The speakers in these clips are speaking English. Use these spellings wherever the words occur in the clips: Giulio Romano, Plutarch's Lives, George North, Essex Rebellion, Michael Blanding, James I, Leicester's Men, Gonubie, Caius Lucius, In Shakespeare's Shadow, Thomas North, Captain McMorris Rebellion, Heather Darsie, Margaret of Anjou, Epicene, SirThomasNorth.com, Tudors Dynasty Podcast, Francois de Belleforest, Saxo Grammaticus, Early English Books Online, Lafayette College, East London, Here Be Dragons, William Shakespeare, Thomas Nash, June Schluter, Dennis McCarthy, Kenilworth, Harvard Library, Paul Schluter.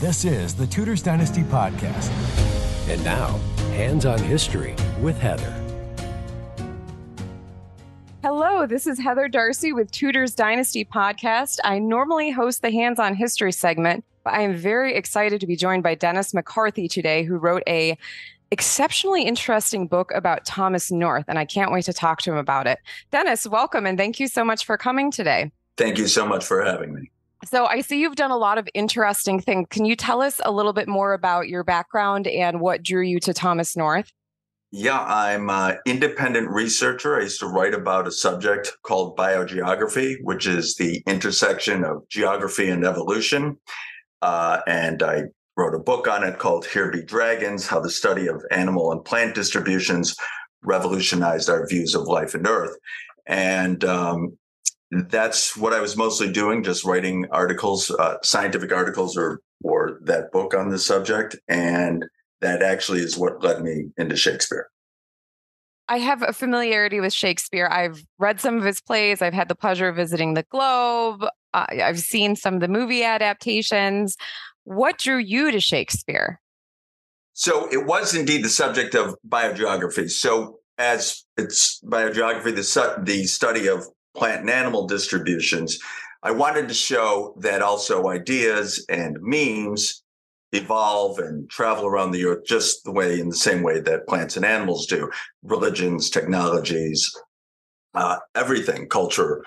This is the Tudors Dynasty Podcast. And now, Hands on History with Heather. Hello, this is Heather Darsie with Tudors Dynasty Podcast. I normally host the Hands on History segment, but I am very excited to be joined by Dennis McCarthy today, who wrote a exceptionally interesting book about Thomas North, and I can't wait to talk to him about it. Dennis, welcome, and thank you so much for coming today. Thank you so much for having me. So I see you've done a lot of interesting things. Can you tell us a little bit more about your background and what drew you to Thomas North? Yeah, I'm an independent researcher. I used to write about a subject called biogeography, which is the intersection of geography and evolution. And I wrote a book on it called Here Be Dragons, How the Study of Animal and Plant Distributions Revolutionized Our Views of Life and Earth. And that's what I was mostly doing, just writing articles, scientific articles or that book on the subject. And that actually is what led me into Shakespeare. I have a familiarity with Shakespeare. I've read some of his plays. I've had the pleasure of visiting the Globe. I've seen some of the movie adaptations. What drew you to Shakespeare? So it was indeed the subject of biogeography. So as it's biogeography, the study of plant and animal distributions, I wanted to show that also ideas and memes evolve and travel around the earth just in the same way that plants and animals do. Religions, technologies, everything, culture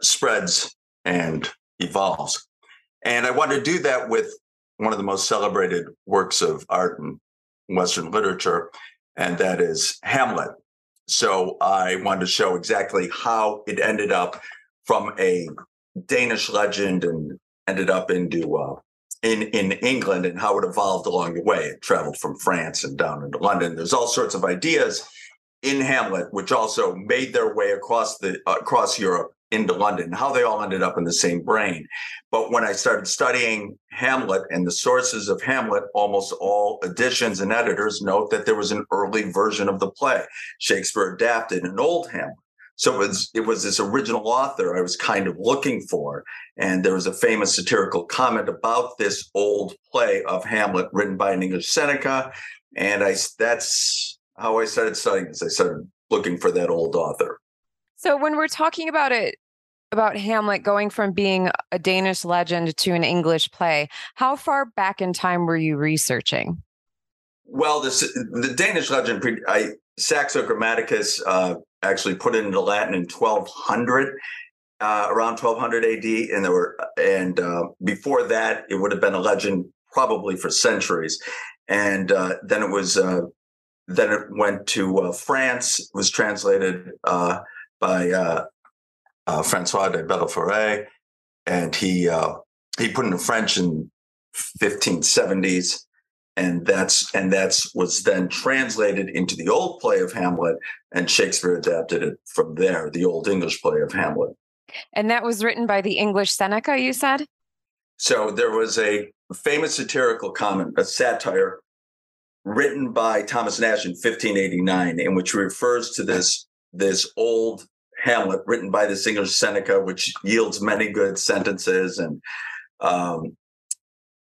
spreads and evolves. And I wanted to do that with one of the most celebrated works of art in Western literature, and that is Hamlet. So I wanted to show exactly how it ended up from a Danish legend and ended up into in England, and how it evolved along the way. It traveled from France and down into London. There's all sorts of ideas in Hamlet, which also made their way across Europe into London, how they all ended up in the same brain. But when I started studying Hamlet and the sources of Hamlet, almost all editions and editors note that there was an early version of the play. Shakespeare adapted an old Hamlet. So it was this original author I was kind of looking for. And there was a famous satirical comment about this old play of Hamlet written by an English Seneca. And that's how I started studying this. I started looking for that old author. So when we're talking about Hamlet going from being a Danish legend to an English play, how far back in time were you researching? Well, the Danish legend, Saxo Grammaticus actually put it into Latin in 1200, around 1200 AD. And before that, it would have been a legend probably for centuries. And then it went to France, it was translated by Francois de Belleforest, and he put into French in 1570s, and that was then translated into the old play of Hamlet, and Shakespeare adapted it from there, the old English play of Hamlet. And that was written by the English Seneca, you said? So there was a famous satirical comment, a satire, written by Thomas Nash in 1589, in which he refers to this old Hamlet written by this English Seneca, which yields many good sentences. And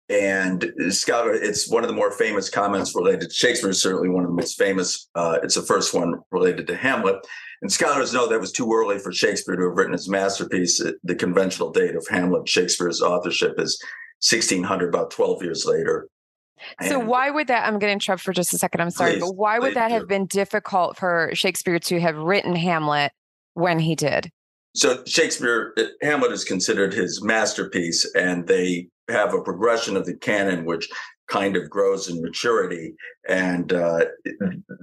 it's one of the more famous comments related to Shakespeare, certainly one of the most famous. It's the first one related to Hamlet. And scholars know that it was too early for Shakespeare to have written his masterpiece. The conventional date of Hamlet, Shakespeare's authorship, is 1600, about 12 years later. So why would that, I'm going to interrupt for just a second, I'm sorry, but why would that have been difficult for Shakespeare to have written Hamlet when he did? So Hamlet is considered his masterpiece, and they have a progression of the canon which kind of grows in maturity. And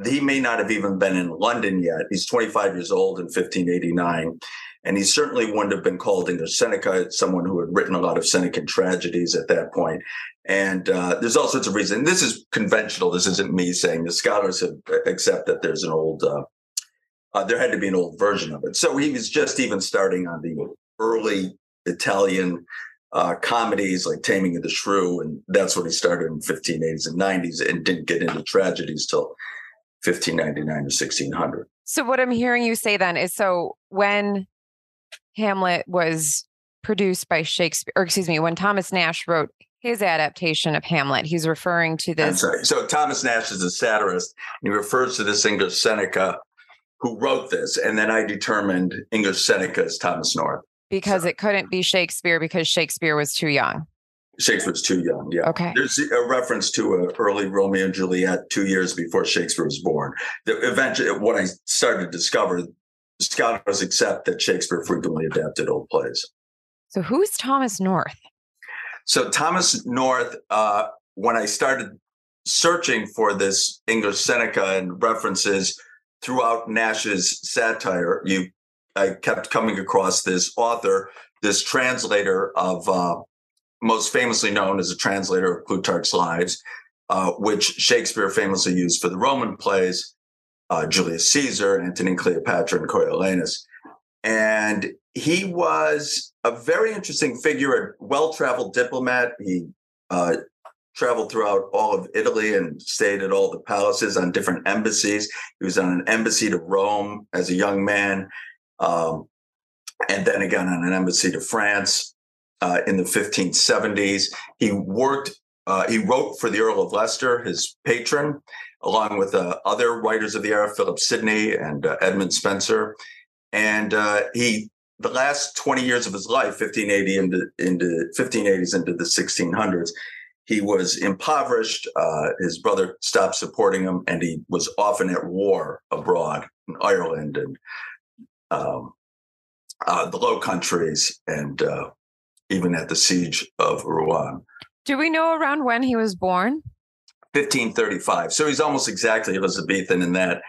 he may not have even been in London yet. He's 25 years old in 1589. And he certainly wouldn't have been called English Seneca, someone who had written a lot of Senecan tragedies at that point. And there's all sorts of reasons. This is conventional. This isn't me saying. The scholars have accept that there's an old, there had to be an old version of it. So he was just even starting on the early Italian comedies like Taming of the Shrew. And that's when he started in 1580s and 90s, and didn't get into tragedies till 1599 to 1600. So what I'm hearing you say then is, so when Hamlet was produced by Shakespeare, or excuse me, when Thomas Nash wrote his adaptation of Hamlet. He's referring to this. So Thomas Nash is a satirist, and he refers to this English Seneca who wrote this. And then I determined English Seneca is Thomas North. Because it couldn't be Shakespeare because Shakespeare was too young. Shakespeare's too young, yeah. Okay. There's a reference to an early Romeo and Juliet 2 years before Shakespeare was born. Eventually, what I started to discover, scholars accept that Shakespeare frequently adapted old plays. So who's Thomas North? So Thomas North, when I started searching for this English Seneca and references throughout Nash's satire, I kept coming across this author, this translator of... most famously known as a translator of Plutarch's Lives, which Shakespeare famously used for the Roman plays, Julius Caesar, Antony and Cleopatra, and Coriolanus. And he was a very interesting figure, a well-traveled diplomat. He traveled throughout all of Italy and stayed at all the palaces on different embassies. He was on an embassy to Rome as a young man, and then again on an embassy to France. In the 1570s, he wrote for the Earl of Leicester, his patron, along with other writers of the era, Philip Sidney and Edmund Spenser. And the last 20 years of his life, 1580s into the 1600s, he was impoverished. His brother stopped supporting him, and he was often at war abroad in Ireland and the Low Countries and even at the Siege of Rouen. Do we know around when he was born? 1535. So he's almost exactly Elizabethan in that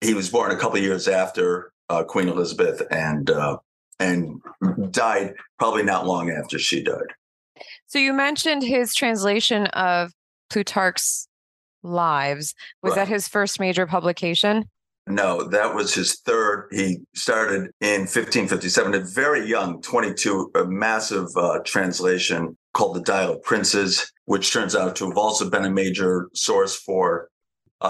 he was born a couple of years after Queen Elizabeth and died probably not long after she died. So you mentioned his translation of Plutarch's Lives. Was that his first major publication? No, that was his third. He started in 1557, a very young, 22, a massive translation called The Dial of Princes, which turns out to have also been a major source for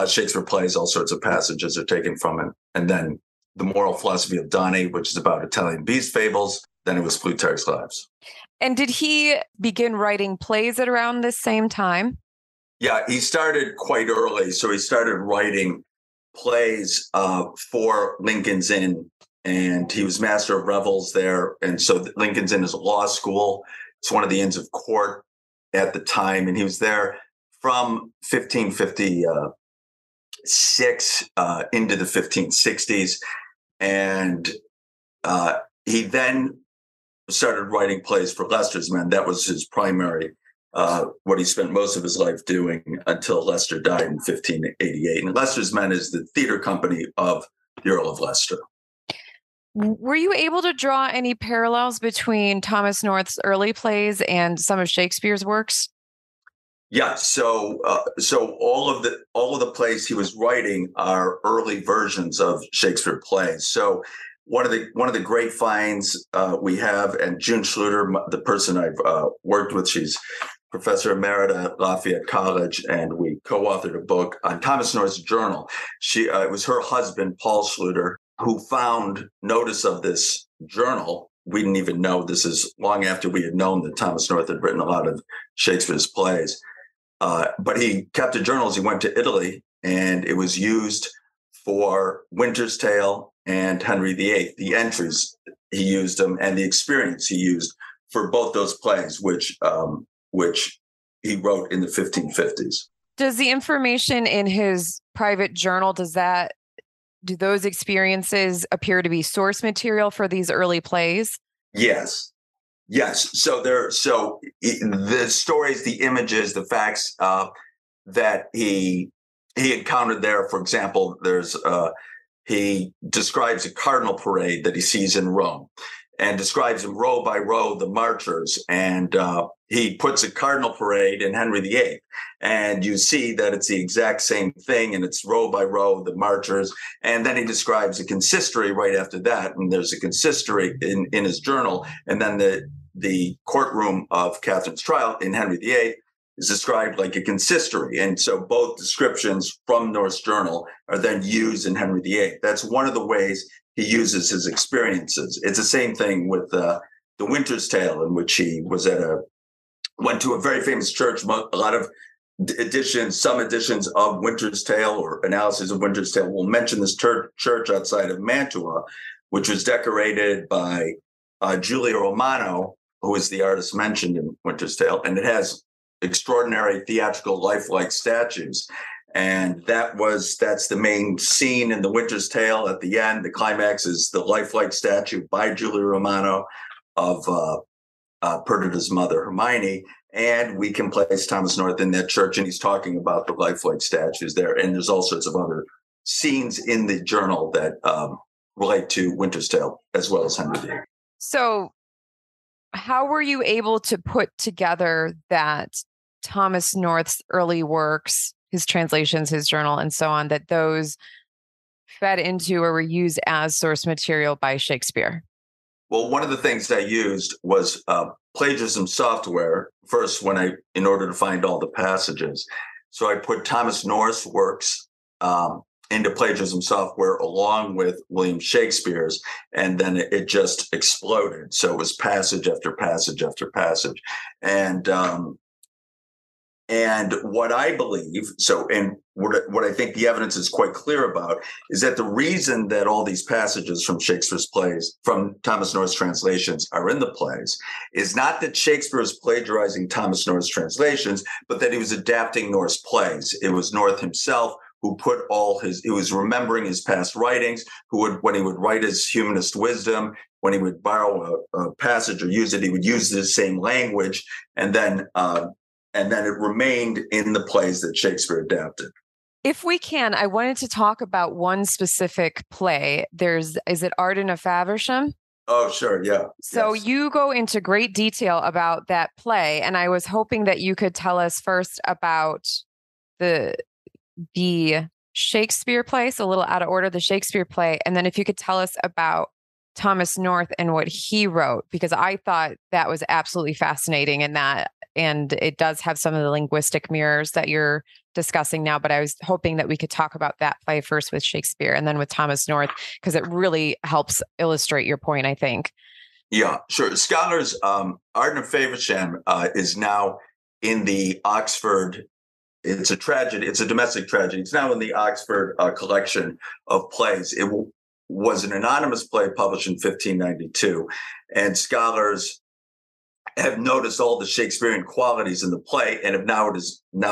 Shakespeare plays. All sorts of passages are taken from it. And then The Moral Philosophy of Doni, which is about Italian beast fables. Then it was Plutarch's Lives. And did he begin writing plays at around this same time? Yeah, he started quite early. So he started writing plays for Lincoln's Inn, and he was master of revels there. And so Lincoln's Inn is a law school. It's one of the inns of court at the time. And he was there from 1556 into the 1560s. And he then started writing plays for Leicester's Men. That was his primary what he spent most of his life doing until Leicester died in 1588. And Leicester's Men is the theater company of the Earl of Leicester. Were you able to draw any parallels between Thomas North's early plays and some of Shakespeare's works? Yeah. So all of the plays he was writing are early versions of Shakespeare plays. So one of the great finds we have, and June Schluter, the person I've worked with, she's Professor Emerita at Lafayette College, and we co-authored a book on Thomas North's journal. It was her husband, Paul Schluter, who found notice of this journal. We didn't even know. This is long after we had known that Thomas North had written a lot of Shakespeare's plays. But he kept a journal as he went to Italy, and it was used for Winter's Tale and Henry VIII. The entries he used them and the experience he used for both those plays, which he wrote in the 1550s. Does the information in his private journal, do those experiences appear to be source material for these early plays? Yes. So the stories, the images, the facts that he encountered there. For example, he describes a cardinal parade that he sees in Rome, and describes them row by row, the marchers. And he puts a cardinal parade in Henry VIII. And you see that it's the exact same thing, and it's row by row, the marchers. And then he describes a consistory right after that. And there's a consistory in his journal. And then the courtroom of Catherine's trial in Henry VIII is described like a consistory. And so both descriptions from North's journal are then used in Henry VIII. That's one of the ways he uses his experiences. It's the same thing with The Winter's Tale, in which he was at a went to a very famous church. A lot of editions, some editions of Winter's Tale or analysis of Winter's Tale will mention this church outside of Mantua, which was decorated by Giulio Romano, who is the artist mentioned in Winter's Tale. And it has extraordinary theatrical lifelike statues. And that's the main scene in the Winter's Tale at the end. The climax is the lifelike statue by Giulio Romano of Perdita's mother, Hermione. And we can place Thomas North in that church, and he's talking about the lifelike statues there. And there's all sorts of other scenes in the journal that relate to Winter's Tale, as well as Henry VIII. So how were you able to put together that Thomas North's early works, his translations, his journal, and so on, that those fed into or were used as source material by Shakespeare? Well, one of the things I used was plagiarism software first in order to find all the passages. So I put Thomas North's works into plagiarism software along with William Shakespeare's, and then it just exploded. So it was passage after passage after passage. And what I believe, what I think the evidence is quite clear about, is that the reason that all these passages from Shakespeare's plays, from Thomas North's translations, are in the plays is not that Shakespeare is plagiarizing Thomas North's translations, but that he was adapting North's plays. It was North himself who put he was remembering his past writings, when he would write his humanist wisdom, when he would borrow a passage or use it, he would use the same language, and then it remained in the plays that Shakespeare adapted. If we can, I wanted to talk about one specific play. Is it Arden of Faversham? Oh, sure. Yeah. So you go into great detail about that play. And I was hoping that you could tell us first about the Shakespeare play. So a little out of order, the Shakespeare play. And then if you could tell us about Thomas North and what he wrote, because I thought that was absolutely fascinating and it does have some of the linguistic mirrors that you're discussing now, but I was hoping that we could talk about that play first with Shakespeare and then with Thomas North, because it really helps illustrate your point, I think. Yeah, sure. Scholars, Arden of Faversham is now in the Oxford, it's a tragedy, it's a domestic tragedy. It's now in the Oxford collection of plays. It was an anonymous play published in 1592, and scholars have noticed all the Shakespearean qualities in the play, and now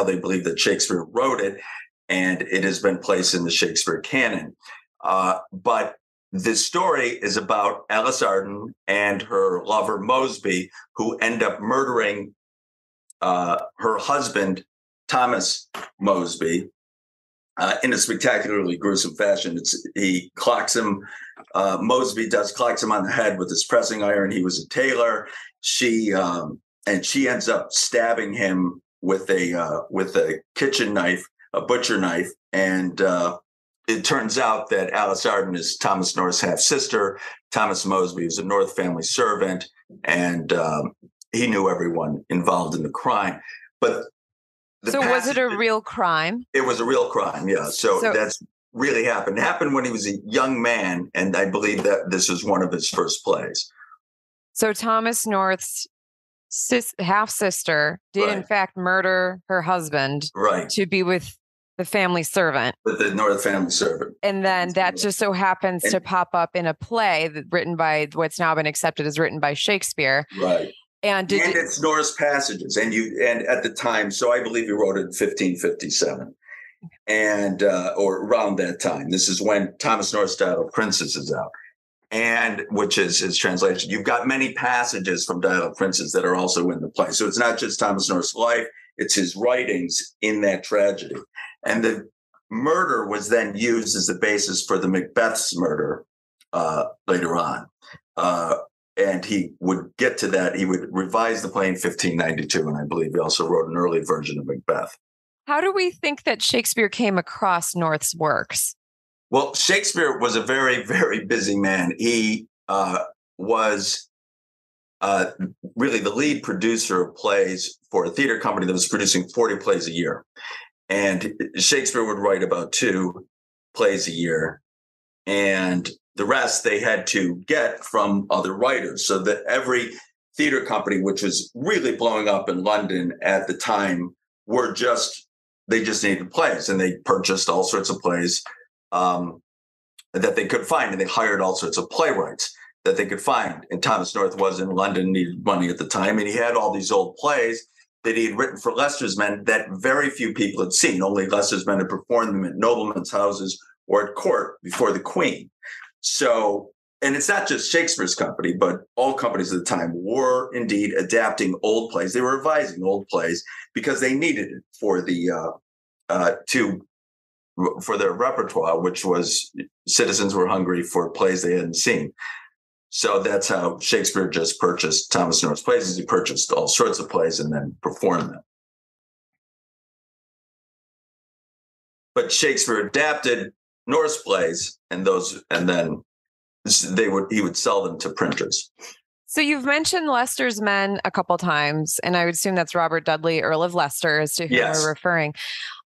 they believe that Shakespeare wrote it, and it has been placed in the Shakespeare canon. But this story is about Alice Arden and her lover Mosby, who end up murdering her husband, Thomas Mosby, in a spectacularly gruesome fashion. He clocks him. Mosby clocks him on the head with his pressing iron. He was a tailor. She ends up stabbing him with a kitchen knife, a butcher knife. And it turns out that Alice Arden is Thomas North's half sister. Thomas Mosby was a North family servant, and he knew everyone involved in the crime. But was it a real crime? It was a real crime. Yeah. So that's really happened. It happened when he was a young man, and I believe that this was one of his first plays. So Thomas North's half-sister did, in fact, murder her husband to be with the family servant. With the North family servant. And then that just so happens to pop up in a play written by what's now been accepted as written by Shakespeare. Right. And it's North's passages. And at the time, so I believe he wrote it in 1557. And or around that time. This is when Thomas North's Dial of Princes is out, and which is his translation. You've got many passages from Dial of Princes that are also in the play. So it's not just Thomas North's life, it's his writings in that tragedy. And the murder was then used as the basis for the Macbeth's murder later on. And he would get to that. He would revise the play in 1592, and I believe he also wrote an early version of Macbeth. How do we think that Shakespeare came across North's works? Well, Shakespeare was a very, very busy man. He was really the lead producer of plays for a theater company that was producing 40 plays a year. And Shakespeare would write about 2 plays a year. And the rest they had to get from other writers, so that every theater company, which was really blowing up in London at the time, they just needed plays, and they purchased all sorts of plays that they could find, and they hired all sorts of playwrights that they could find. And Thomas North was in London, needed money at the time, and he had all these old plays that he had written for Leicester's Men that very few people had seen. Only Leicester's Men had performed them at noblemen's houses or at court before the Queen. So, and it's not just Shakespeare's company, but all companies at the time were indeed adapting old plays. They were revising old plays because they needed it for the for their repertoire, which was citizens were hungry for plays they hadn't seen. So that's how Shakespeare just purchased Thomas North's plays. He purchased all sorts of plays and then performed them. But Shakespeare adapted Norse plays, and then he would sell them to printers. So you've mentioned Leicester's Men a couple times, and I would assume that's Robert Dudley, Earl of Leicester, as to who we're referring.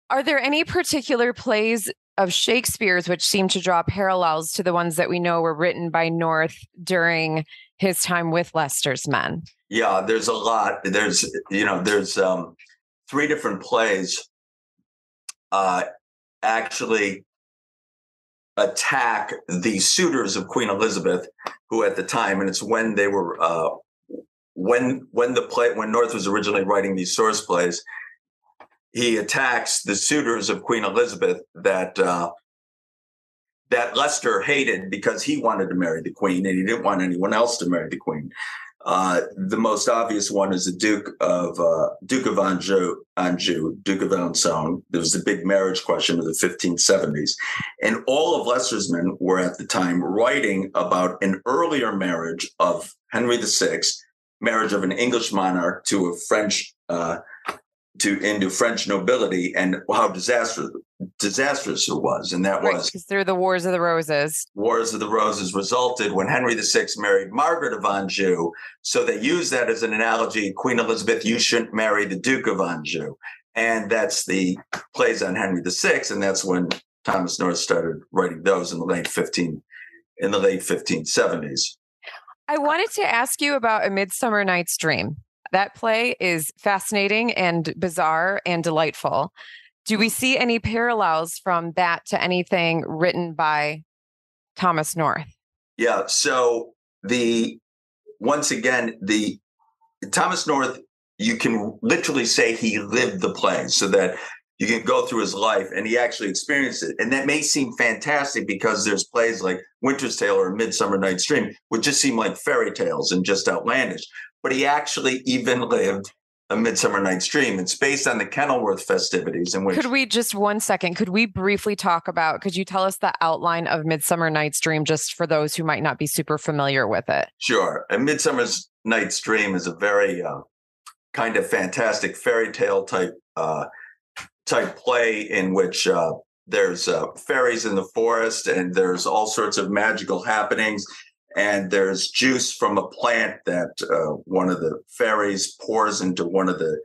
Are there any particular plays of Shakespeare's which seem to draw parallels to the ones that we know were written by North during his time with Leicester's Men? Yeah, there's a lot. There's three different plays actually attack the suitors of Queen Elizabeth, who at the time, and it's when they were when North was originally writing these source plays, he attacks the suitors of Queen Elizabeth that Leicester hated because he wanted to marry the Queen and he didn't want anyone else to marry the Queen. The most obvious one is the Duke of Anjou, Duke of Alençon. There was the big marriage question of the 1570s. And all of Leicester's Men were at the time writing about an earlier marriage of Henry VI, marriage of an English monarch to a French into French nobility, and how disastrous it was. And that was through the Wars of the Roses. Wars of the Roses resulted when Henry VI married Margaret of Anjou. So they use that as an analogy. Queen Elizabeth, you shouldn't marry the Duke of Anjou. And that's the plays on Henry VI. And that's when Thomas North started writing those in the late 1570s. I wanted to ask you about A Midsummer Night's Dream. That play is fascinating and bizarre and delightful. Do we see any parallels from that to anything written by Thomas North? Yeah. So once again, Thomas North, you can literally say he lived the play, so that you can go through his life and he actually experienced it. And that may seem fantastic because there's plays like Winter's Tale or Midsummer Night's Dream, which just seem like fairy tales and just outlandish. But he actually even lived A Midsummer Night's Dream. It's based on the Kenilworth festivities in which... Could you tell us the outline of Midsummer Night's Dream just for those who might not be super familiar with it? Sure. A Midsummer Night's Dream is a very kind of fantastic fairy tale type play in which there's fairies in the forest and there's all sorts of magical happenings. And there's juice from a plant that one of the fairies pours into one of the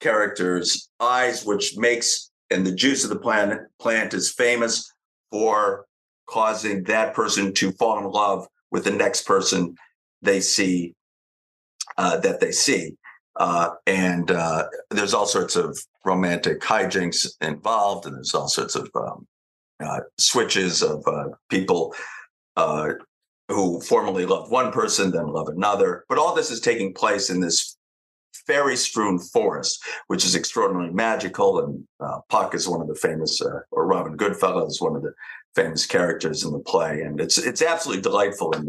characters' eyes, and the juice of the plant is famous for causing that person to fall in love with the next person they see. And there's all sorts of romantic hijinks involved, and there's all sorts of switches of people who formerly loved one person, then love another. But all this is taking place in this fairy-strewn forest, which is extraordinarily magical. And Puck is one of the famous, or Robin Goodfellow is one of the famous characters in the play. And it's absolutely delightful, and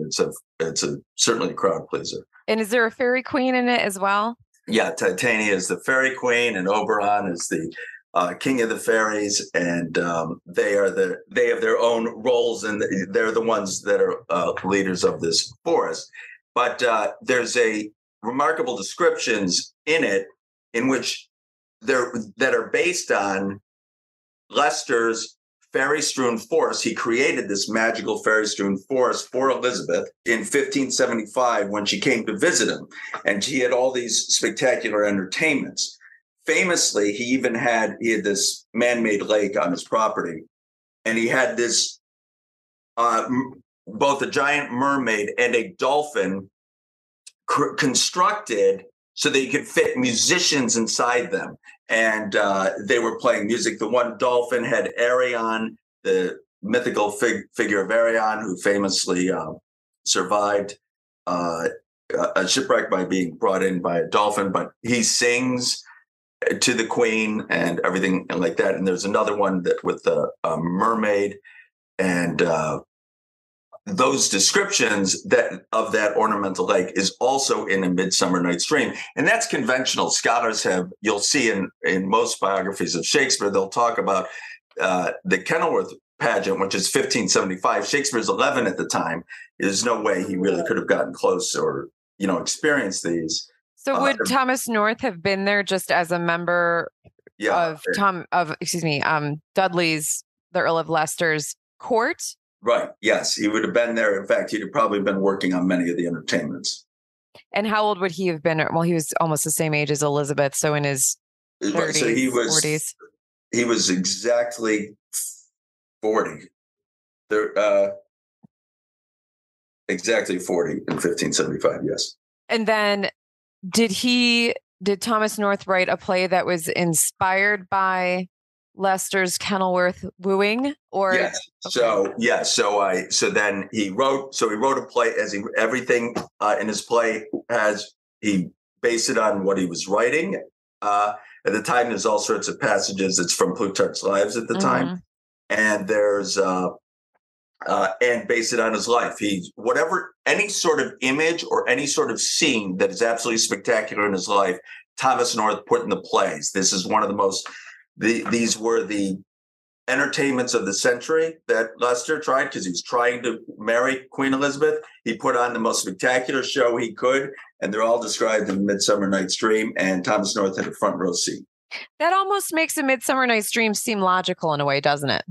it's certainly a crowd pleaser. And is there a fairy queen in it as well? Yeah, Titania is the fairy queen, and Oberon is the king of the fairies, and they have their own roles, and they're the ones that are leaders of this forest. But there's a remarkable descriptions in it in which that are based on Leicester's fairy-strewn forest. He created this magical fairy-strewn forest for Elizabeth in 1575 when she came to visit him, and she had all these spectacular entertainments. Famously, he had this man-made lake on his property, and he had this both a giant mermaid and a dolphin constructed so they could fit musicians inside them. And they were playing music. The one dolphin had Arion, the mythical figure of Arion, who famously survived a shipwreck by being brought in by a dolphin, but he sings to the queen and everything like that. And there's another one that with a mermaid, and those descriptions that of that ornamental lake is also in A Midsummer Night's Dream. And that's conventional. Scholars have, you'll see in most biographies of Shakespeare, they'll talk about the Kenilworth pageant, which is 1575. Shakespeare's 11 at the time. There's no way he really could have gotten close or, you know, experienced these. So would Thomas North have been there just as a member Dudley's, the Earl of Leicester's court? Right. Yes, he would have been there. In fact, he'd have probably been working on many of the entertainments. And how old would he have been? Well, he was almost the same age as Elizabeth, so in his 30s, so he was, 40s. He was exactly 40. Exactly 40 in 1575. Yes. And then did Thomas North write a play that was inspired by Leicester's Kenilworth wooing? Or yes. Okay. So then he wrote a play everything in his play he based it on what he was writing. At the time, there's all sorts of passages. It's from Plutarch's Lives at the time, and there's and based it on his life. Any sort of image or any sort of scene that is absolutely spectacular in his life, Thomas North put in the plays. This is one of the most. These were the entertainments of the century that Leicester tried, because he was trying to marry Queen Elizabeth. He put on the most spectacular show he could, and they're all described in Midsummer Night's Dream, and Thomas North had a front row seat. That almost makes A Midsummer Night's Dream seem logical in a way, doesn't it?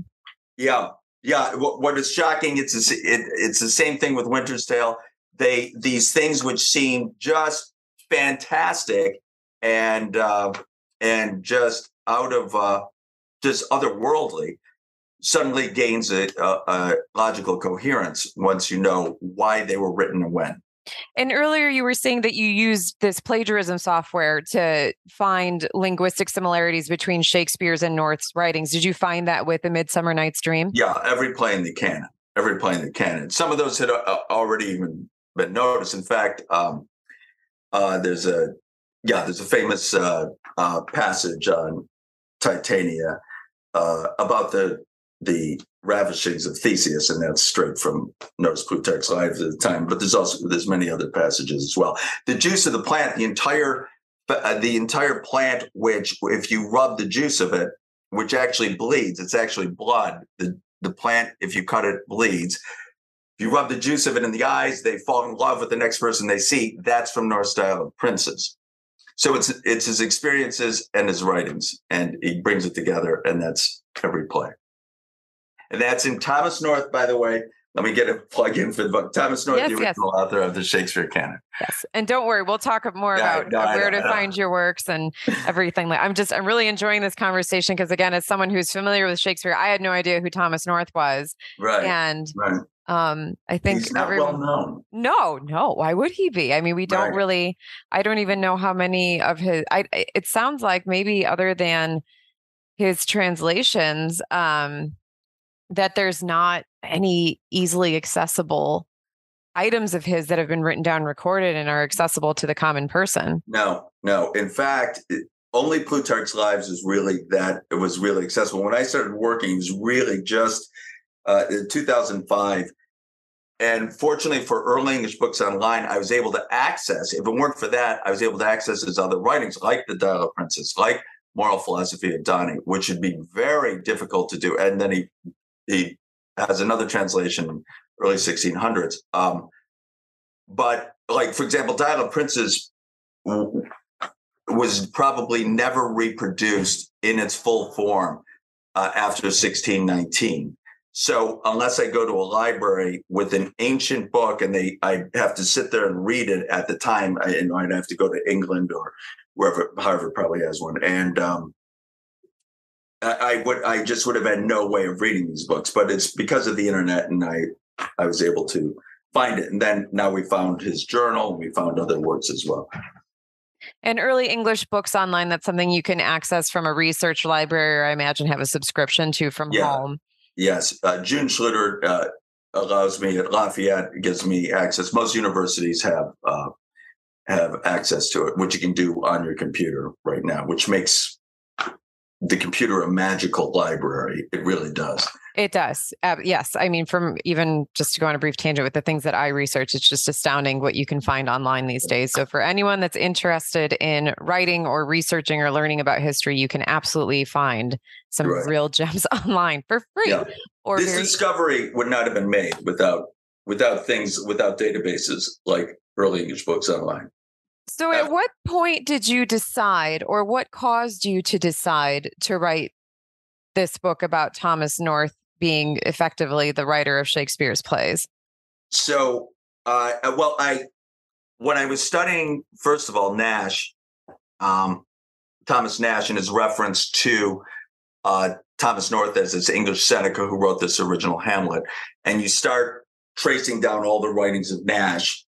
Yeah. Yeah. What is shocking, it's the same thing with Winter's Tale. These things which seem just fantastic and just out of just otherworldly suddenly gains a logical coherence once you know why they were written and when. And earlier you were saying that you used this plagiarism software to find linguistic similarities between Shakespeare's and North's writings. Did you find that with A Midsummer Night's Dream? Yeah, every play in the canon. Some of those had already even been noticed. In fact, there's a famous passage on Titania about the ravishings of Theseus, and that's straight from Notice Plutarch's Lives at the time. But there's many other passages as well. The juice of the plant, the entire plant, which if you rub the juice of it, which actually bleeds, it's actually blood. The plant, if you cut it, bleeds. If you rub the juice of it in the eyes, they fall in love with the next person they see. That's from North's Dial of Princes. So it's his experiences and his writings, and he brings it together, and that's every play. And that's in Thomas North, by the way. Let me get a plug in for the book. Thomas North, the original author of the Shakespeare canon. Yes, and don't worry, we'll talk more about where to find your works and everything. I'm really enjoying this conversation because, again, as someone who's familiar with Shakespeare, I had no idea who Thomas North was. Right, and right. I think he's not well known. No. Why would he be? I mean, we don't really. I don't even know how many of his. It sounds like maybe other than his translations, that there's not any easily accessible items of his that have been written down, recorded, and are accessible to the common person. No. In fact, only Plutarch's Lives is really that. It was really accessible when I started working. It was really just. In 2005. And fortunately for Early English Books Online, I was able to access, if it weren't for that, I was able to access his other writings, like The Dial of Princes, like Moral Philosophy of Doni, which would be very difficult to do. And then he has another translation in early 1600s. But like, for example, Dial of Princes was probably never reproduced in its full form after 1619. So unless I go to a library with an ancient book and I have to sit there and read it at the time, and I'd have to go to England or wherever. Harvard probably has one, and I just would have had no way of reading these books. But it's because of the internet, and I was able to find it. And then now we found his journal, and we found other works as well. And Early English Books Online, that's something you can access from a research library, or I imagine have a subscription to from home. Yes. June Schluter allows me at Lafayette, gives me access. Most universities have access to it, which you can do on your computer right now, which makes the computer a magical library. It really does. It does. Yes. I mean, from even just to go on a brief tangent with the things that I research, it's just astounding what you can find online these days. So for anyone that's interested in writing or researching or learning about history, you can absolutely find some real gems online for free. Yeah. Or this discovery would not have been made without databases like Early English Books Online. So at what point did you decide, or what caused you to decide to write this book about Thomas North being effectively the writer of Shakespeare's plays? So, when I was studying, first of all, Nash, Thomas Nash, and his reference to Thomas North as this English Seneca who wrote this original Hamlet, and you start tracing down all the writings of Nash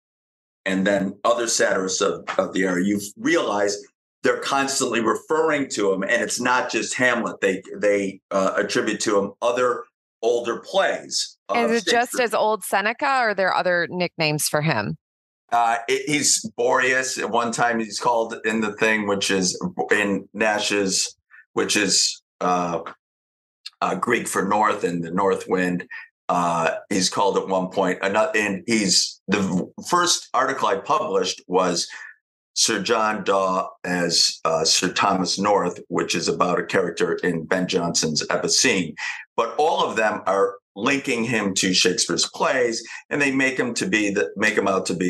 and then other satirists of the era, you realize they're constantly referring to him, and it's not just Hamlet. They attribute to him other older plays. Is it just as old Seneca, or are there other nicknames for him? He's Boreas. At one time, he's called in the thing, which is in Nash's, which is Greek for north and the north wind. He's called at one point, and the first article I published was Sir John Daw as Sir Thomas North, which is about a character in Ben Jonson's Epicene. But all of them are linking him to Shakespeare's plays, and they make him out to be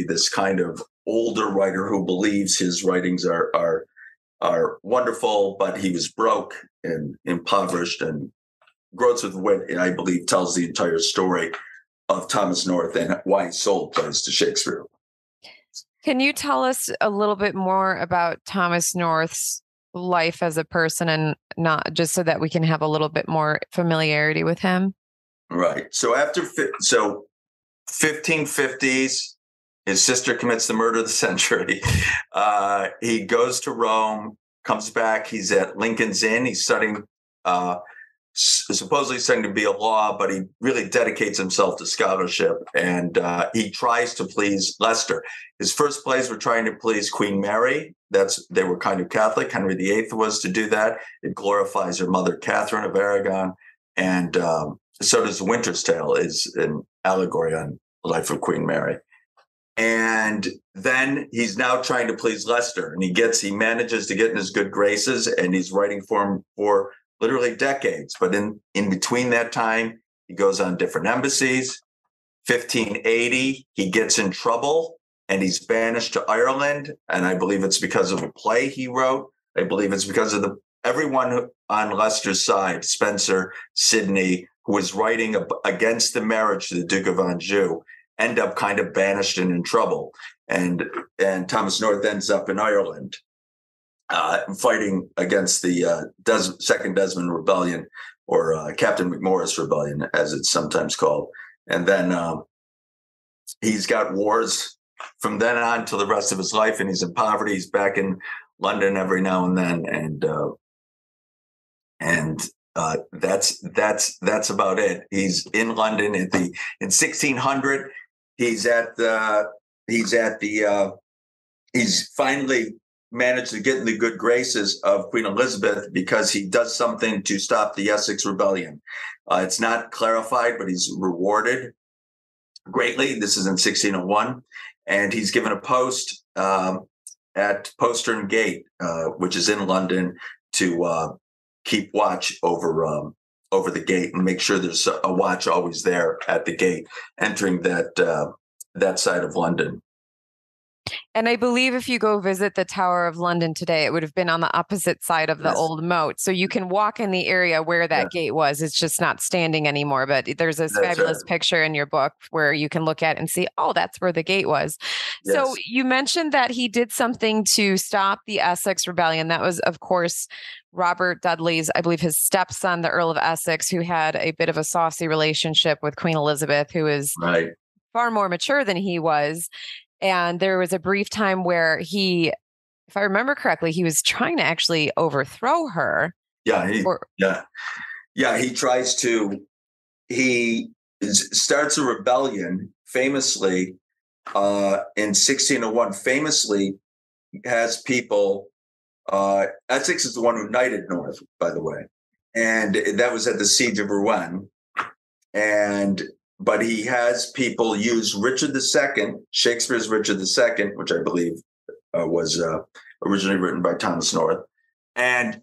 this kind of older writer who believes his writings are wonderful, but he was broke and impoverished, and Groats with Wit, I believe, tells the entire story of Thomas North and why he sold plays to Shakespeare. Can you tell us a little bit more about Thomas North's life as a person, and not just so that we can have a little bit more familiarity with him? Right. So after 1550s, his sister commits the murder of the century. He goes to Rome, comes back. He's at Lincoln's Inn. He's studying. Supposedly studying to be a law, but he really dedicates himself to scholarship, and he tries to please Leicester. His first plays were trying to please Queen Mary. They were kind of Catholic. Henry VIII was to do that. It glorifies her mother, Catherine of Aragon, and so does The Winter's Tale, is an allegory on the life of Queen Mary. And then he's now trying to please Leicester, and he manages to get in his good graces, and he's writing for him for literally decades. But in between that time, he goes on different embassies. 1580, he gets in trouble and he's banished to Ireland. And I believe it's because of a play he wrote. I believe it's because of everyone on Leicester's side, Spencer, Sidney, who was writing against the marriage to the Duke of Anjou, end up kind of banished and in trouble. And Thomas North ends up in Ireland, fighting against the Second Desmond Rebellion, or Captain McMorris Rebellion, as it's sometimes called. And then he's got wars from then on till the rest of his life, and he's in poverty. He's back in London every now and then, and that's about it. He's in London in 1600. He's finally managed to get in the good graces of Queen Elizabeth because he does something to stop the Essex Rebellion. It's not clarified, but he's rewarded greatly. This is in 1601. And he's given a post at Postern Gate, which is in London, to keep watch over the gate and make sure there's a watch always there at the gate entering that side of London. And I believe if you go visit the Tower of London today, it would have been on the opposite side of the old moat. So you can walk in the area where that gate was. It's just not standing anymore. But there's this fabulous picture in your book where you can look at and see, oh, that's where the gate was. Yes. So you mentioned that he did something to stop the Essex Rebellion. That was, of course, Robert Dudley's, I believe, his stepson, the Earl of Essex, who had a bit of a saucy relationship with Queen Elizabeth, who is far more mature than he was. And there was a brief time where he, if I remember correctly, he was trying to actually overthrow her. He tries to, he starts a rebellion famously in 1601, famously has people, Essex is the one who knighted North, by the way. And that was at the Siege of Rouen. But he has people use Richard II, Shakespeare's Richard II, which I believe was originally written by Thomas North, and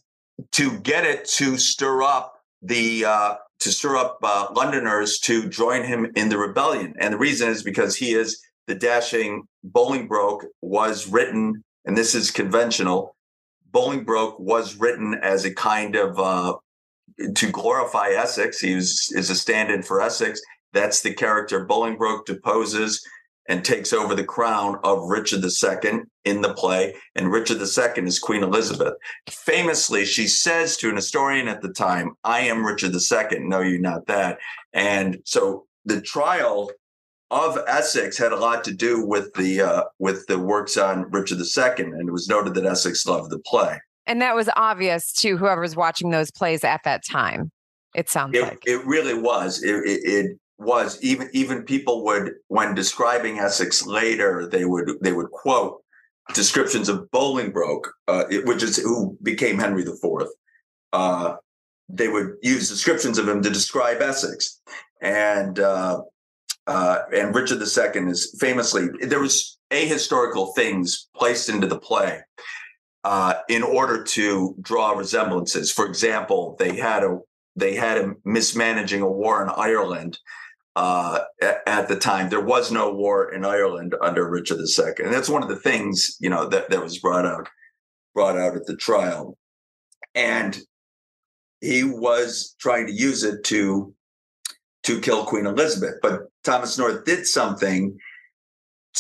to get it to stir up Londoners to join him in the rebellion. And the reason is because he is the dashing Bolingbroke was written, and this is conventional, Bolingbroke was written as a kind of to glorify Essex. He is a stand-in for Essex. That's the character Bolingbroke deposes and takes over the crown of Richard II in the play. And Richard II is Queen Elizabeth. Famously, she says to an historian at the time, "I am Richard II. No, you're not that." And so the trial of Essex had a lot to do with the works on Richard II. And it was noted that Essex loved the play. And that was obvious to whoever's watching those plays at that time. It sounds like it really was. It was even people would, when describing Essex later, they would quote descriptions of Bolingbroke, which is who became Henry IV. They would use descriptions of him to describe Essex, and Richard II is famously, there was ahistorical things placed into the play in order to draw resemblances. For example, they had him mismanaging a war in Ireland at the time. There was no war in Ireland under Richard II. And that's one of the things, that was brought out at the trial. And he was trying to use it to kill Queen Elizabeth. But Thomas North did something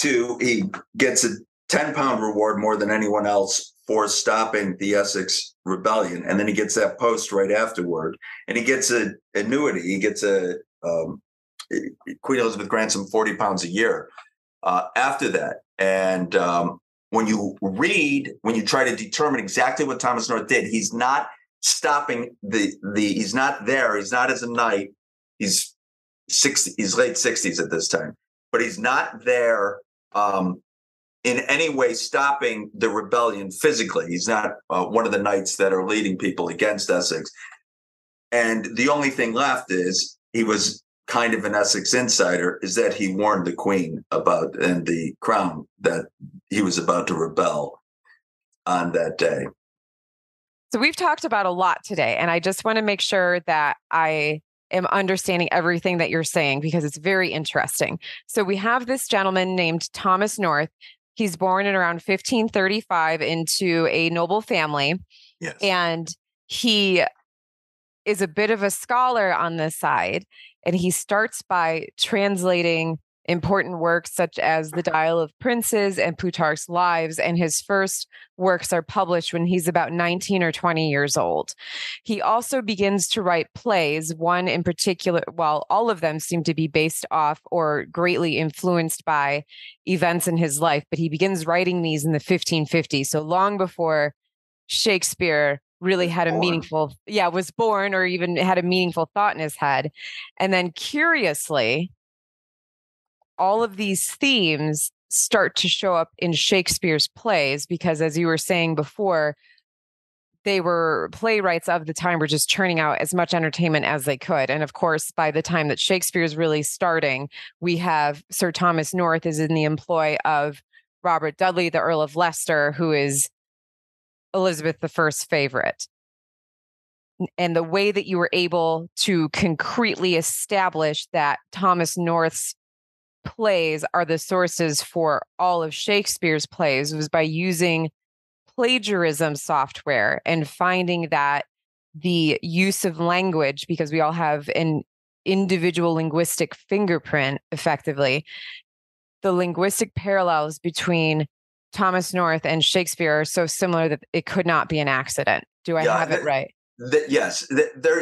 he gets a 10-pound reward more than anyone else for stopping the Essex Rebellion. And then he gets that post right afterward. And he gets an annuity. He gets Queen Elizabeth grants him 40 pounds a year after that. And when you try to determine exactly what Thomas North did, he's not stopping he's not there. He's not as a knight. He's late 60s at this time. But he's not there in any way stopping the rebellion physically. He's not one of the knights that are leading people against Essex. And the only thing left is, he was kind of an Essex insider, is that he warned the Queen and the Crown that he was about to rebel on that day. So we've talked about a lot today, and I just want to make sure that I am understanding everything that you're saying, because it's very interesting. So we have this gentleman named Thomas North. He's born in around 1535 into a noble family. Yes. And he is a bit of a scholar on this side. And he starts by translating important works such as The Dial of Princes and Plutarch's Lives. And his first works are published when he's about 19 or 20 years old. He also begins to write plays, one in particular, while all of them seem to be based off or greatly influenced by events in his life, but he begins writing these in the 1550s. So long before Shakespeare really had a meaningful, was born or even had a meaningful thought in his head. And then curiously, all of these themes start to show up in Shakespeare's plays, because as you were saying before, playwrights of the time were just churning out as much entertainment as they could. And of course, by the time that Shakespeare's really starting, we have Sir Thomas North is in the employ of Robert Dudley, the Earl of Leicester, who is Elizabeth I's favorite. And the way that you were able to concretely establish that Thomas North's plays are the sources for all of Shakespeare's plays was by using plagiarism software and finding that the use of language, because we all have an individual linguistic fingerprint, effectively, the linguistic parallels between Thomas North and Shakespeare are so similar that it could not be an accident. Do I have it right? Yes. There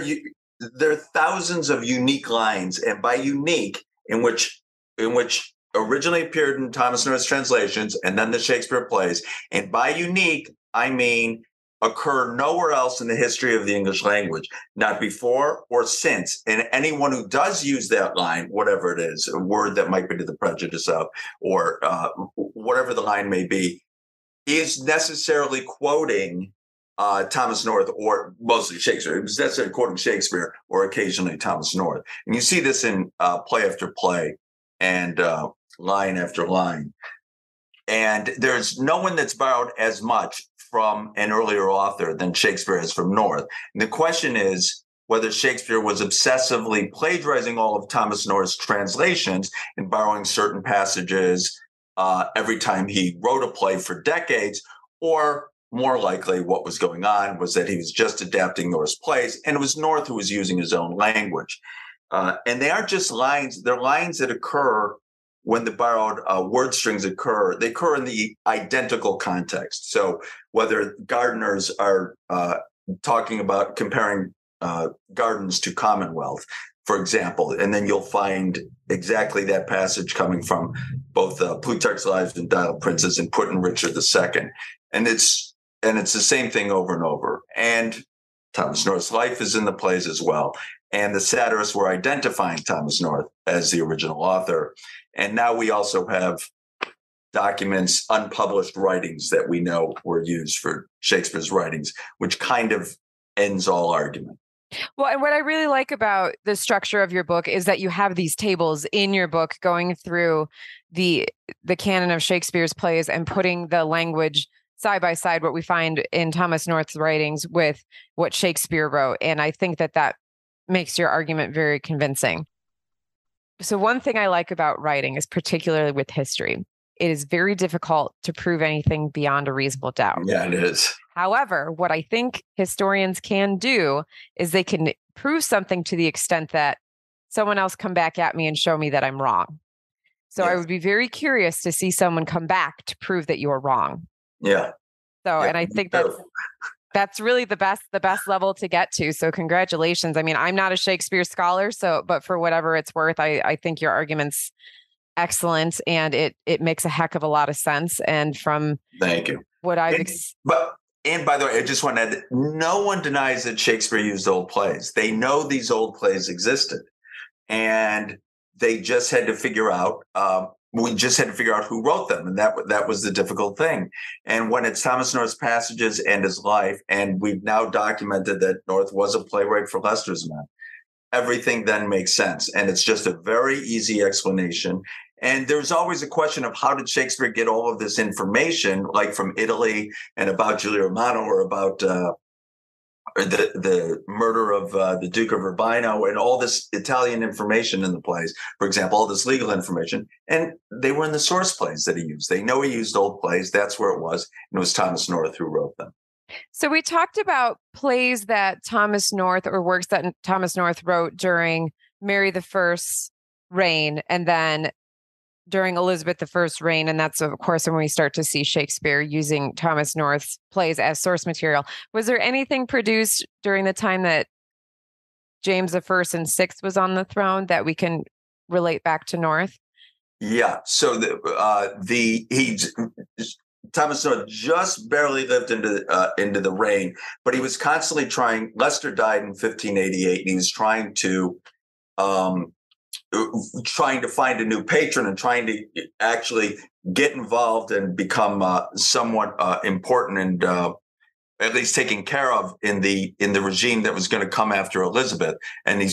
are thousands of unique lines, and by unique, in which in which originally appeared in Thomas North's translations and then the Shakespeare plays. And by unique, I mean occur nowhere else in the history of the English language, not before or since. And anyone who does use that line, whatever it is, a word that might be to the prejudice of, or whatever the line may be, is necessarily quoting Thomas North, or mostly Shakespeare. It was necessarily quoting Shakespeare or occasionally Thomas North. And you see this in play after play and line after line. And there's no one that's borrowed as much from an earlier author than Shakespeare is from North. And the question is whether Shakespeare was obsessively plagiarizing all of Thomas North's translations and borrowing certain passages every time he wrote a play for decades, or more likely what was going on was that he was just adapting North's plays, and it was North who was using his own language. And they aren't just lines, they're lines that occur when the borrowed word strings occur, they occur in the identical context. So whether gardeners are talking about comparing gardens to Commonwealth, for example, and then you'll find exactly that passage coming from both Plutarch's Lives and Dial of Princes and put in Richard II. And it's the same thing over and over. And Thomas North's life is in the plays as well. And the satirists were identifying Thomas North as the original author. And now we also have documents, unpublished writings that we know were used for Shakespeare's writings, which kind of ends all argument. Well, and what I really like about the structure of your book is that you have these tables in your book going through the canon of Shakespeare's plays and putting the language side by side, what we find in Thomas North's writings with what Shakespeare wrote. And I think that makes your argument very convincing. So one thing I like about writing is particularly with history. It is very difficult to prove anything beyond a reasonable doubt. Yeah, it is. However, what I think historians can do is they can prove something to the extent that someone else come back at me and show me that I'm wrong. So yes. I would be very curious to see someone come back to prove that you're wrong. Yeah. So, yeah. And I think that's really the best level to get to. So congratulations. I mean, I'm not a Shakespeare scholar, but for whatever it's worth, I think your argument's excellent and it makes a heck of a lot of sense. And from thank you. What I've and by the way, I just want to add, no one denies that Shakespeare used old plays. They know these old plays existed, and they just had to figure out. We just had to figure out who wrote them, and that was the difficult thing. And when it's Thomas North's passages and his life, and we've now documented that North was a playwright for Leicester's Men, everything then makes sense. And it's just a very easy explanation. And there's always a question of how did Shakespeare get all of this information, like from Italy and about Giulio Romano or about the murder of the Duke of Urbino and all this Italian information in the plays, for example, all this legal information. And they were in the source plays that he used. They know he used old plays. That's where it was. And it was Thomas North who wrote them. So we talked about plays that Thomas North or works that Thomas North wrote during Mary I's reign and then during Elizabeth I's reign. And that's, of course, when we start to see Shakespeare using Thomas North's plays as source material. Was there anything produced during the time that James I and VI was on the throne that we can relate back to North? Yeah. So Thomas North just barely lived into the reign, but he was constantly trying. Leicester died in 1588, and he was trying to find a new patron and trying to actually get involved and become somewhat important and at least taken care of in the regime that was going to come after Elizabeth. And he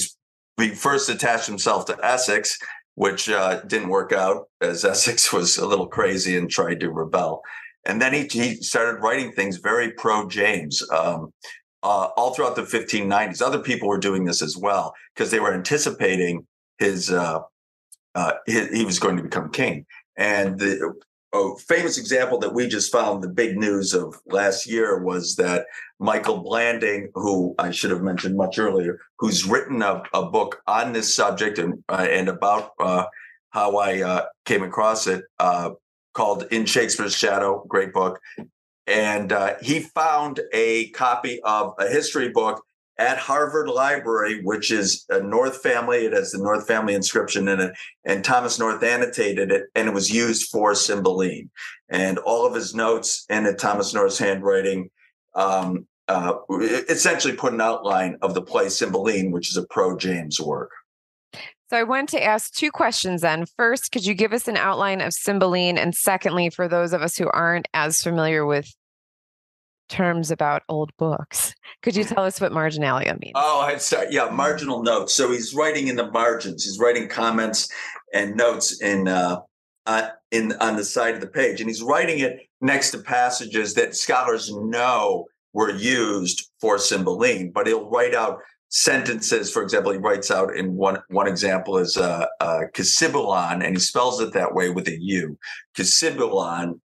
first attached himself to Essex, which didn't work out, as Essex was a little crazy and tried to rebel. And then he started writing things very pro-James. All throughout the 1590s, other people were doing this as well because they were anticipating he was going to become king. And the famous example that we just found, the big news of last year, was that Michael Blanding, who I should have mentioned much earlier, who's written a book on this subject and about how I came across it, called In Shakespeare's Shadow, great book. And he found a copy of a history book at Harvard Library, which is a North family. It has the North family inscription in it, and Thomas North annotated it, and it was used for Cymbeline. And all of his notes in it, Thomas North's handwriting, essentially put an outline of the play Cymbeline, which is a pro-James work. So I want to ask two questions then. First, could you give us an outline of Cymbeline? And secondly, for those of us who aren't as familiar with terms about old books, could you tell us what marginalia means? Oh, I'm sorry. Yeah, marginal notes. So he's writing in the margins. He's writing comments and notes in on the side of the page. And he's writing it next to passages that scholars know were used for Cymbeline, but he'll write out sentences. For example, he writes out in one example is Cassibulon, and he spells it that way with a U. Cassibulon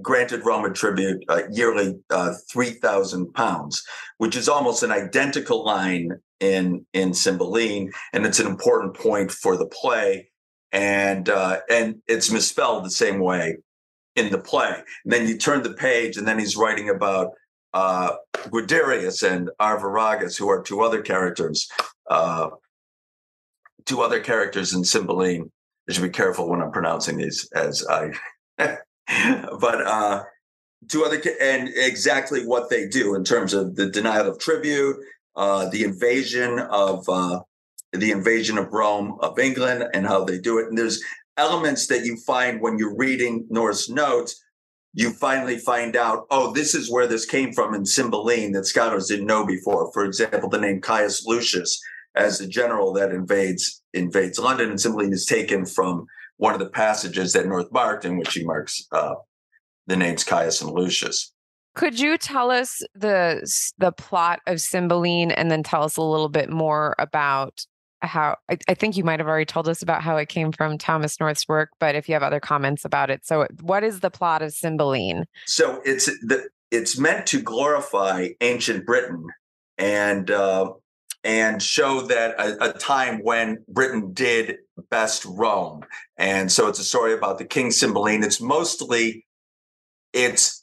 granted Roman tribute yearly 3,000 pounds, which is almost an identical line in Cymbeline, and it's an important point for the play, and it's misspelled the same way in the play. And then you turn the page, and then he's writing about Guiderius and Arviragus, who are two other characters in Cymbeline. I should be careful when I'm pronouncing these, as I, but two other, and exactly what they do in terms of the denial of tribute, the invasion of Rome of England, and how they do it. And there's elements that you find when you're reading North's notes. You finally find out, oh, this is where this came from in Cymbeline that scholars didn't know before. For example, the name Caius Lucius as the general that invades London, and Cymbeline is taken from one of the passages that North marked, in which he marks the names Caius and Lucius. Could you tell us the plot of Cymbeline, and then tell us a little bit more about how, I think you might have already told us about how it came from Thomas North's work, but if you have other comments about it. So what is the plot of Cymbeline? So it's meant to glorify ancient Britain and show that a time when Britain did best Rome. And so it's a story about the king Cymbeline. It's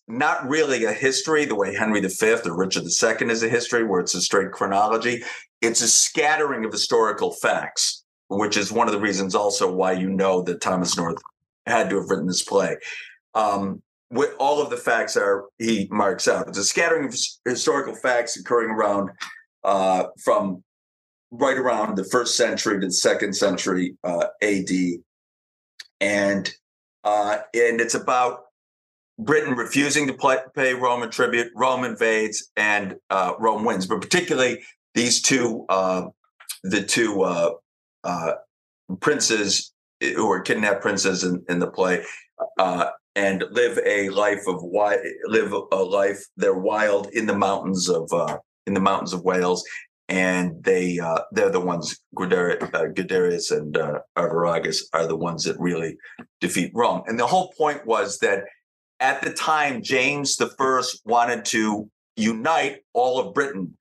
not really a history the way Henry V or Richard II is a history, where it's a straight chronology. It's a scattering of historical facts, which is one of the reasons also why you know that Thomas North had to have written this play. With all of the facts he marks out. It's a scattering of historical facts occurring around from right around the 1st century to the 2nd century AD, and it's about Britain refusing to pay Roman tribute, Rome invades, and Rome wins. But particularly these two princes who are kidnapped princes in the play, and live a life. They're wild in the mountains of Wales, and they're the ones. Guiderius and Arviragus are the ones that really defeat Rome. And the whole point was that, at the time, James I wanted to unite all of Britain,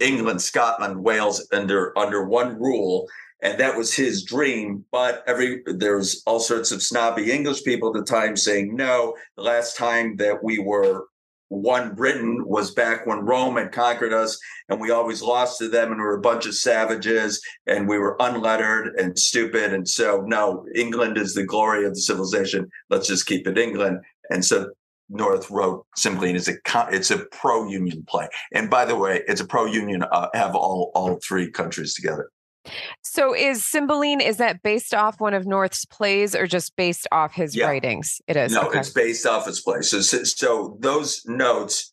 England, Scotland, Wales, under one rule, and that was his dream. But there's all sorts of snobby English people at the time saying, no, the last time that we were one Britain was back when Rome had conquered us, and we always lost to them, and we were a bunch of savages, and we were unlettered and stupid, and so, no, England is the glory of the civilization. Let's just keep it England. And so North wrote Cymbeline it's a pro-union play. And by the way, it's a pro-union, have all three countries together. So is Cymbeline, is that based off one of North's plays or just based off his writings? It is. No, okay. It's based off his plays. So those notes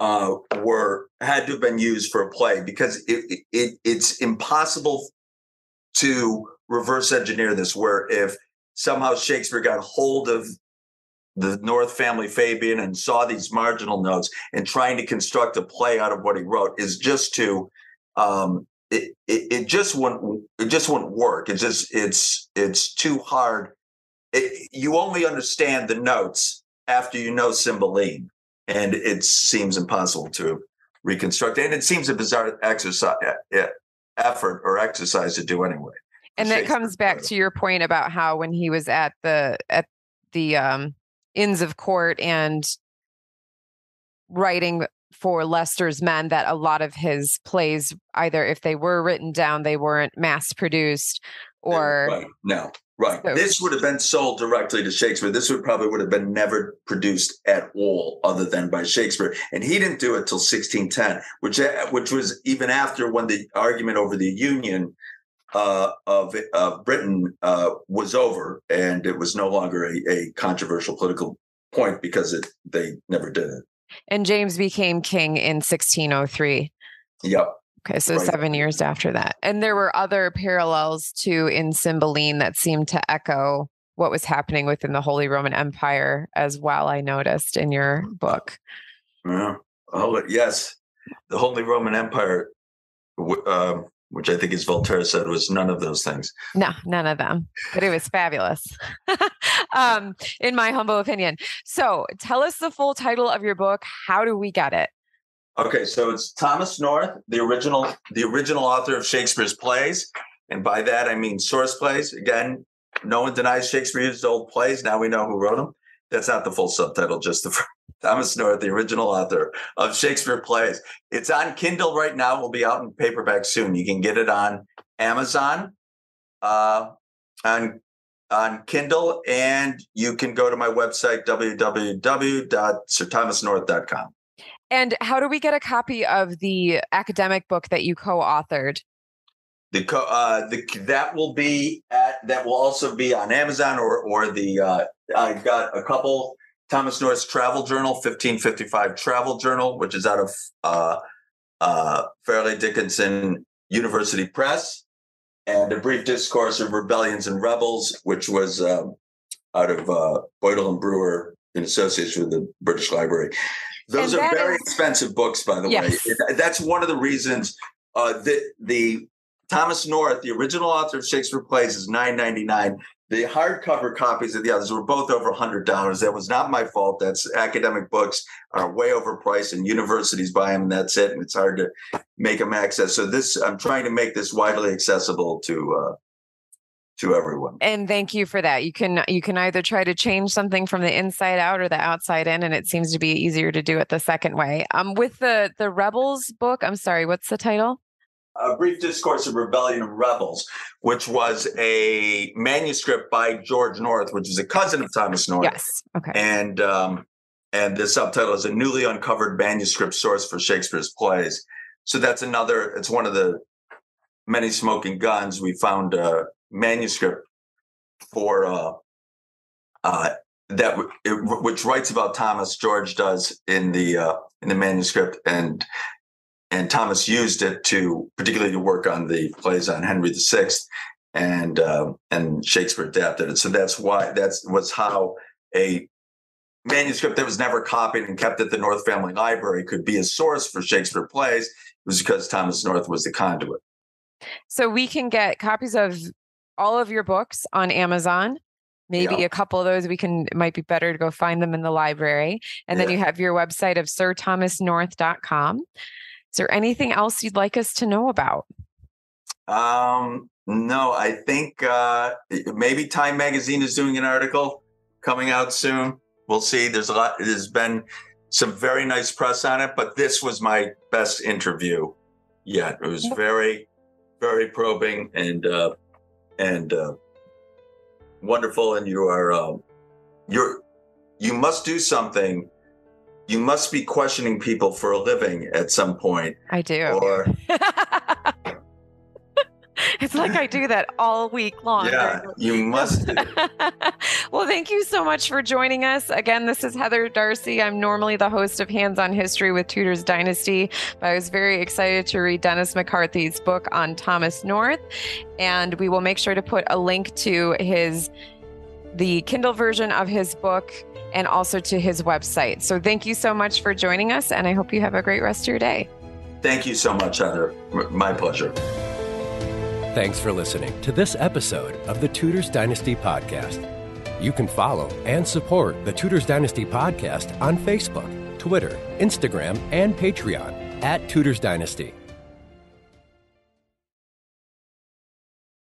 had to have been used for a play, because it's impossible to reverse engineer this, where if somehow Shakespeare got hold of the North family Fabian and saw these marginal notes, and trying to construct a play out of what he wrote is just too, it just wouldn't work. It's too hard. You only understand the notes after you know Cymbeline, and it seems impossible to reconstruct. And it seems a bizarre exercise to do anyway. And that comes back to your point about how when he was at the Inns of Court and writing for Leicester's Men that a lot of his plays, either if they were written down, they weren't mass produced or... Right. So, this would have been sold directly to Shakespeare. This would have been never produced at all other than by Shakespeare. And he didn't do it till 1610, which was even after when the argument over the union of Britain was over, and it was no longer a controversial political point because they never did it. And James became king in 1603. Yep. Okay, so right. 7 years after that. And there were other parallels too in Cymbeline that seemed to echo what was happening within the Holy Roman Empire as well, I noticed in your book. Yeah. Oh, yes. The Holy Roman Empire, which I think as Voltaire said, was none of those things. No, none of them. But it was fabulous, in my humble opinion. So tell us the full title of your book. How do we get it? Okay, so it's Thomas North, the original author of Shakespeare's plays. And by that, I mean source plays. Again, no one denies Shakespeare used old plays. Now we know who wrote them. That's not the full subtitle, just the Thomas North, the original author of Shakespeare plays. It's on Kindle right now. It will be out in paperback soon. You can get it on Amazon, on Kindle, and you can go to my website, www.sirthomasnorth.com. And how do we get a copy of the academic book that you co-authored? That will also be on Amazon or I got a couple. Thomas North's Travel Journal, 1555 Travel Journal, which is out of Fairleigh Dickinson University Press, and A Brief Discourse of Rebellions and Rebels, which was out of Boydell and Brewer in association with the British Library. Those are very expensive books, by the way. That's one of the reasons the Thomas North, the original author of Shakespeare plays, is $9.99. The hardcover copies of the others were both over $100. That was not my fault. That's academic books are way overpriced, and universities buy them, and that's it. And it's hard to make them access. So I'm trying to make this widely accessible to everyone. And thank you for that. You can either try to change something from the inside out or the outside in, and it seems to be easier to do it the second way. With the Rebels book, I'm sorry, what's the title? A Brief Discourse of Rebellion and Rebels, which was a manuscript by George North, which is a cousin of Thomas North. Yes. Okay. And the subtitle is A Newly Uncovered Manuscript Source for Shakespeare's Plays. So that's it's one of the many smoking guns. We found manuscript for which writes about Thomas. George does in the manuscript, and Thomas used it particularly to work on the plays on Henry VI, and Shakespeare adapted it. So that's how a manuscript that was never copied and kept at the North family library could be a source for Shakespeare plays. It was because Thomas North was the conduit. So we can get copies of all of your books on Amazon. Maybe a couple of those it might be better to go find them in the library. And then you have your website of sirthomasnorth.com. Is there anything else you'd like us to know about? No, I think maybe Time Magazine is doing an article coming out soon. We'll see. There's been some very nice press on it, but this was my best interview yet. It was very, very probing and wonderful. And you are, you must do something. You must be questioning people for a living at some point. I do. It's like I do that all week long. Yeah, you must do. Well, thank you so much for joining us. Again, this is Heather Darsie. I'm normally the host of Hands on History with Tudors Dynasty, but I was very excited to read Dennis McCarthy's book on Thomas North, and we will make sure to put a link to the Kindle version of his book and also to his website. So thank you so much for joining us, and I hope you have a great rest of your day. Thank you so much, Heather. My pleasure. Thanks for listening to this episode of the Tudors Dynasty Podcast. You can follow and support the Tudors Dynasty Podcast on Facebook, Twitter, Instagram, and Patreon @Tudors Dynasty.